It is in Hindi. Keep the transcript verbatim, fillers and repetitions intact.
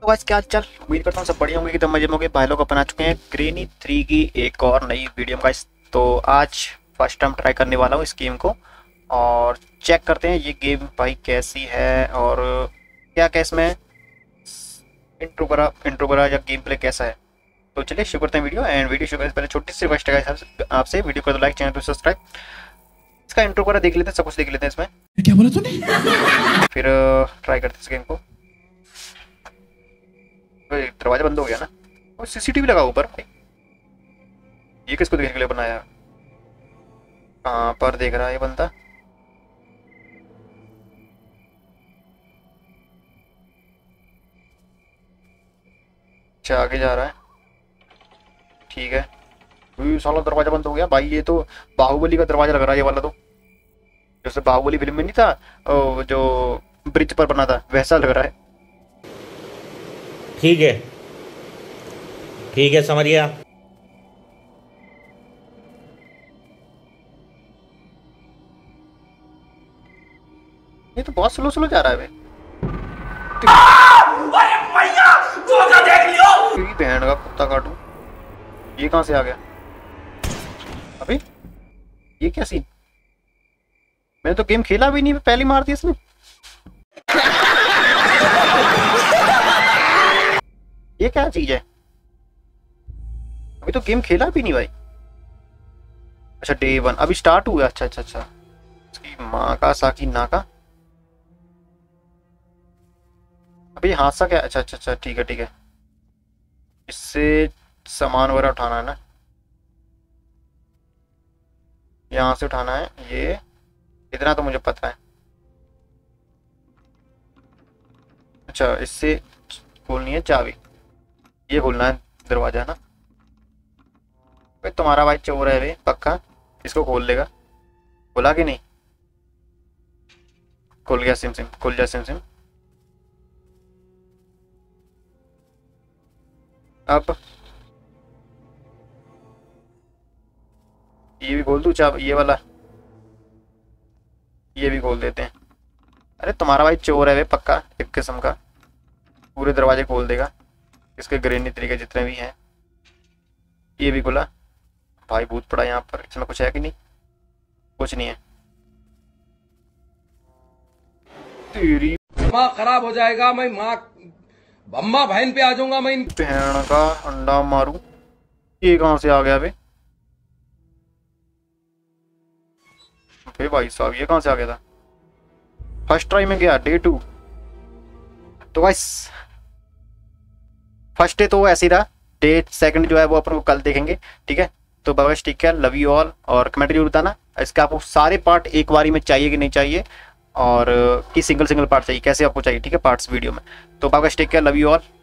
तो बस क्या चल उम्मीद करता हूँ सब बढ़िया होंगे कि तो मजे में होंगे। भाई लोग अपन आ चुके हैं ग्रेनी थ्री की एक और नई वीडियो का। तो आज फर्स्ट टाइम ट्राई करने वाला हूँ इस गेम को और चेक करते हैं ये गेम भाई कैसी है और क्या क्या इसमें इंट्रो बरा इंट्रो बरा या गेम प्ले कैसा है। तो चलिए शुरू करते हैं वीडियो। एंड वीडियो शुरू करने से पहले छोटी सी रिक्वेस्ट है आपसे आपसे वीडियो को तो लाइक, चैनल को सब्सक्राइब, इसका इंट्रो बरा देख लेते हैं, सब कुछ देख लेते हैं इसमें। क्या बोला तूने? फिर ट्राई करते हैं इस गेम को। दरवाजा बंद हो गया ना और सीसीटीवी लगा ऊपर। ये किसको देखने के लिए बनाया? कहाँ पर देख रहा है ये बंदा? अच्छा आगे जा रहा है, ठीक है। साला दरवाजा बंद हो गया भाई। ये तो बाहुबली का दरवाजा लग रहा है ये वाला, तो जैसे बाहुबली फिल्म में नहीं था जो ब्रिज पर बना था वैसा लग रहा है। ठीक है ठीक है समझ गया। ये तो बहुत स्लो स्लो जा रहा है भाई। अरे मैया धोखा देख लियो। ये बहन का कुत्ता काटू, ये कहां से आ गया अभी? ये क्या सीन? मैंने तो गेम खेला भी नहीं, पहली मार दी इसने। ये क्या चीज है? अभी तो गेम खेला भी नहीं भाई। अच्छा डे वन अभी स्टार्ट हुआ। अच्छा अच्छा अच्छा इसकी माँ का साकी नाका। अभी हादसा क्या? अच्छा अच्छा अच्छा ठीक है ठीक है। इससे सामान वगैरह उठाना है ना, यहाँ से उठाना है ये, इतना तो मुझे पता है। अच्छा इससे खोलनी है चाबी, ये खोलना है दरवाजा ना। भाई तुम्हारा भाई चोर है भाई पक्का, इसको खोल लेगा। खोला कि नहीं? खोल गया। सिम सिम खोल गया। सिम सिम अब ये भी खोल दूं चाब, ये वाला ये भी खोल देते हैं। अरे तुम्हारा भाई चोर है वे पक्का, एक किस्म का पूरे दरवाजे खोल देगा इसके। ग्रेनी थ्री के जितने भी हैं ये भी खोला भाई। भूत पड़ा यहाँ पर, इसमें कुछ है कि नहीं? कुछ नहीं है। तेरी माँ खराब हो जाएगा, मैं माँ बम्मा बहन पे आ जाऊंगा मैं। बहन का अंडा मारू। ये कहां से आ गया बे? अरे भाई साहब ये कहां से आ गया था? फर्स्ट ट्राई में गया डे टू। तो गाइस फर्स्ट डे तो ऐसे ही रहा, डे सेकंड जो है वो अपन को कल देखेंगे, ठीक है। तो बाय बाय, ठीक है, लव यू ऑल। और कमेंट जरूर बताना इसके आपको सारे पार्ट एक बारी में चाहिए कि नहीं चाहिए और कि सिंगल सिंगल पार्ट चाहिए, कैसे आपको चाहिए, ठीक है, पार्ट्स वीडियो में। तो bye bye, take care, love you all.